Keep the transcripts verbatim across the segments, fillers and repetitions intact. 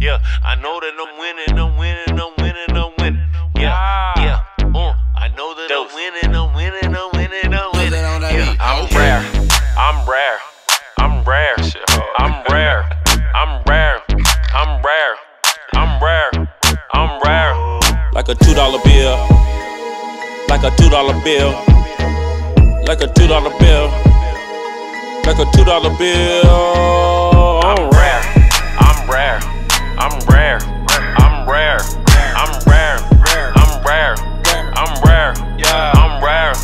Yeah, I know that I'm winning, I'm winning, I'm winning, I'm winning. Yeah, yeah, uh, I know that I'm winning, I'm winning, I'm winning, I'm winning. Yeah, I'm rare, I'm rare, I'm rare, I'm rare, I'm rare, I'm rare, I'm rare, I'm rare. Like a two dollar bill, like a two dollar bill, like a two dollar bill, like a two dollar bill. I'm rare, I'm rare, I'm rare, I'm rare, I'm rare, I'm rare, I'm rare, I'm rare.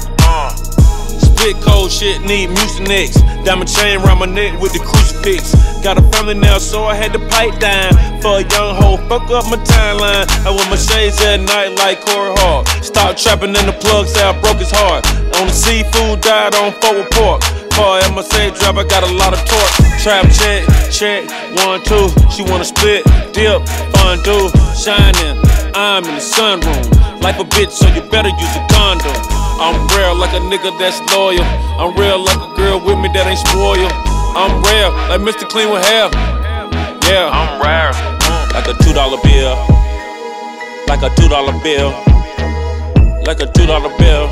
Spit cold shit, need Mucinex. Diamond chain round my neck with the crucifix. Got a family now, so I had to pipe down. For a young hoe, fuck up my timeline. I wear my shades at night like Corey Hart. Stop trapping in the plug, say I broke his heart. On the seafood diet on forward pork. Car at my safe drive, I got a lot of torque. Trap check, check, one, two. She wanna split, dip, fondue, shining. I'm in the sunroom. Life a bitch, so you better use a condom. I'm rare like a nigga that's loyal. I'm real like a girl with me that ain't spoiled. I'm rare like Mister Clean with hair. Yeah, I'm rare. Like a two dollar bill. Like a two dollar bill. Like a two dollar bill.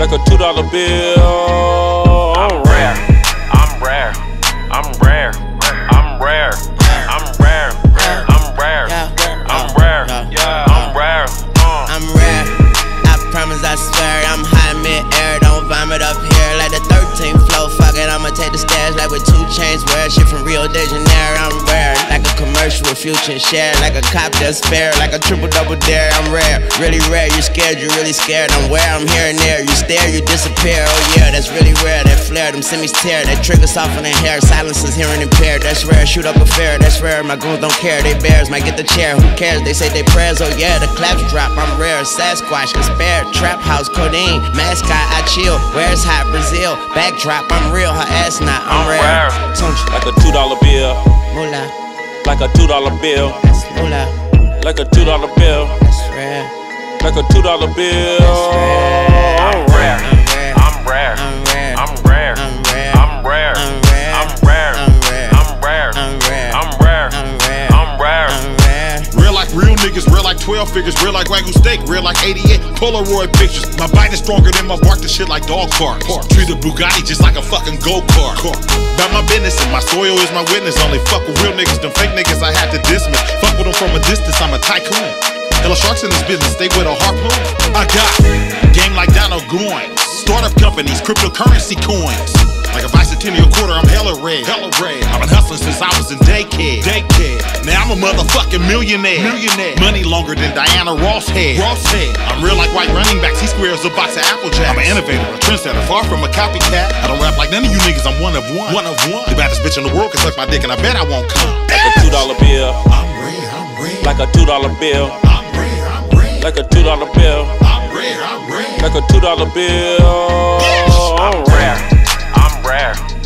Like a two dollar bill. I'm rare. I'm rare. I'm rare. I'm rare. I'm rare. I'm rare. I'm rare. I'm rare. I'm rare. Promise, I swear, I'm high mid-air, don't vomit up here like the thirteenth floor, fuck it, I'ma take the stairs like with two chains, wear shit from Rio de Janeiro, I'm rare, like a commercial with Future and share, like a cop that's fair, like a triple-double dare, I'm rare, really rare, you scared, you really scared, I'm where, I'm here and there, you stare, you disappear, oh yeah, that's really rare, that flare, them semis tear, that trigger softening hair, silence is hearing impaired, that's rare, shoot up a fair, that's rare, my goons don't care, they bears, might get the chair, who cares, they say they prayers, oh yeah, the claps drop, I'm rare, Sasquatch, despair. Trap house, codeine, mascot, I chill. Where's hot Brazil? Backdrop, I'm real. Her ass not, I'm, I'm rare. Like a two dollar bill. Moolah. Like a two dollar bill. That's moolah. Like a two dollar bill. That's rare. Like a two dollar bill. I'm rare. I'm rare. I'm rare. I'm rare. I'm rare. I'm rare. I'm rare. I'm rare. I'm rare. I'm rare. I'm rare. I'm rare. Real like real niggas. Real like twelve figures. Real like wagyu steak. Real like eighty-eight. Polaroid pictures. My bite is stronger than my bark. This shit like dog park. Treat the Bugatti just like a fucking go-kart. About my business and my soil is my witness. Only fuck with real niggas, them fake niggas I had to dismiss. Fuck with them from a distance, I'm a tycoon. Hella sharks in this business, they with a harpoon. I got game like Donald Goins. Startup companies, cryptocurrency coins. Like a bicentennial quarter, I'm hella red. Hella red. I've been hustling since I was in daycare. Daycare. Now I'm a motherfucking millionaire. Millionaire. Money longer than Diana Ross head. Ross head. I'm real like white running backs. He squares a box of Applejacks. I'm an innovator, a trendsetter, far from a copycat. I don't rap like none of you niggas. I'm one of one. One of one. The baddest bitch in the world can suck my dick, and I bet I won't come. Like a two dollar bill. I'm rare. I'm rare. Like a two dollar bill. I'm rare. I'm rare. Like a two dollar bill. I'm rare. I'm rare. Like a two dollar bill. Bitch, I'm rare. I'm rare.